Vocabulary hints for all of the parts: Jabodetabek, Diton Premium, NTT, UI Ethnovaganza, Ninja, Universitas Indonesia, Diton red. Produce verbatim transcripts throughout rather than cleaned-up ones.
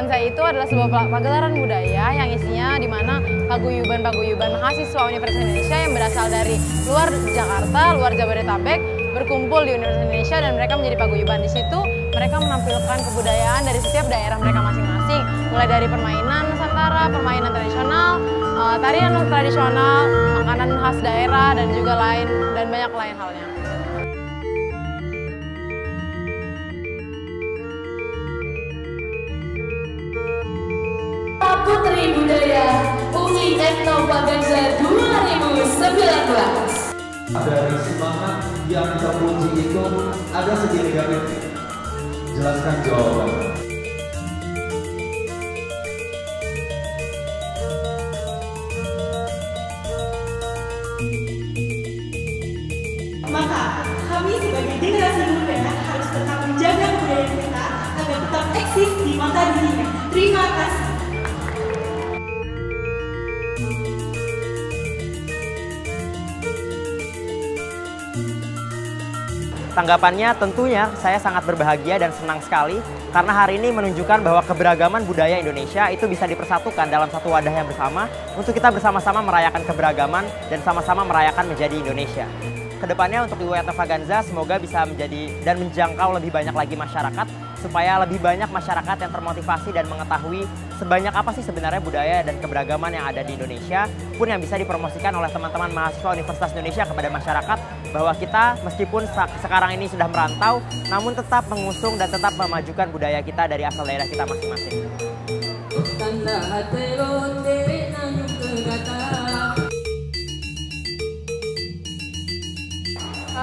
Ethnovaganza itu adalah sebuah pagelaran budaya yang isinya di mana paguyuban-paguyuban mahasiswa Universitas Indonesia yang berasal dari luar Jakarta, luar Jabodetabek berkumpul di Universitas Indonesia dan mereka menjadi paguyuban. Di situ mereka menampilkan kebudayaan dari setiap daerah mereka masing-masing, mulai dari permainan Nusantara, permainan tradisional, tarian tradisional, makanan khas daerah dan juga lain dan banyak lain halnya. Putri Budaya U I Ethnovaganza dua ribu sembilan belas. Dari semangat yang terpuji itu ada segi negatifnya. Jelaskan jawaban. Maka kami sebagai generasi muda harus tetap menjaga budaya kita agar tetap eksis di mata dunia. Terima kasih. Tanggapannya tentunya saya sangat berbahagia dan senang sekali karena hari ini menunjukkan bahwa keberagaman budaya Indonesia itu bisa dipersatukan dalam satu wadah yang bersama untuk kita bersama-sama merayakan keberagaman dan sama-sama merayakan menjadi Indonesia. Kedepannya untuk U I Ethnovaganza semoga bisa menjadi dan menjangkau lebih banyak lagi masyarakat supaya lebih banyak masyarakat yang termotivasi dan mengetahui sebanyak apa sih sebenarnya budaya dan keberagaman yang ada di Indonesia pun yang bisa dipromosikan oleh teman-teman mahasiswa Universitas Indonesia kepada masyarakat bahwa kita meskipun sekarang ini sudah merantau namun tetap mengusung dan tetap memajukan budaya kita dari asal daerah kita masing-masing.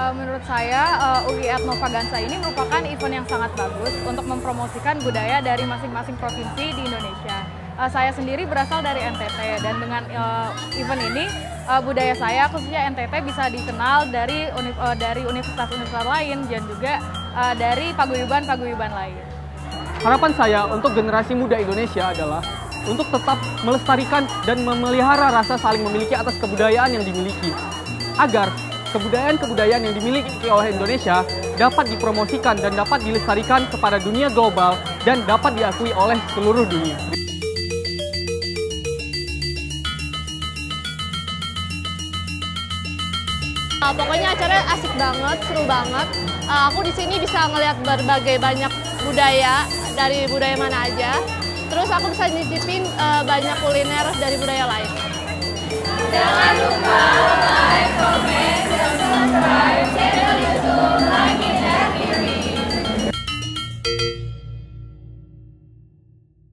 Menurut saya U I Ethnovaganza ini merupakan event yang sangat bagus untuk mempromosikan budaya dari masing-masing provinsi di Indonesia. Saya sendiri berasal dari N T T dan dengan event ini budaya saya khususnya N T T bisa dikenal dari dari universitas-universitas lain dan juga dari paguyuban-paguyuban lain. Harapan saya untuk generasi muda Indonesia adalah untuk tetap melestarikan dan memelihara rasa saling memiliki atas kebudayaan yang dimiliki agar kebudayaan-kebudayaan yang dimiliki oleh Indonesia dapat dipromosikan dan dapat dilestarikan kepada dunia global dan dapat diakui oleh seluruh dunia. Uh, pokoknya acaranya asik banget, seru banget. Uh, aku di sini bisa ngelihat berbagai banyak budaya dari budaya mana aja. Terus aku bisa nyicipin uh, banyak kuliner dari budaya lain. Jangan lupa.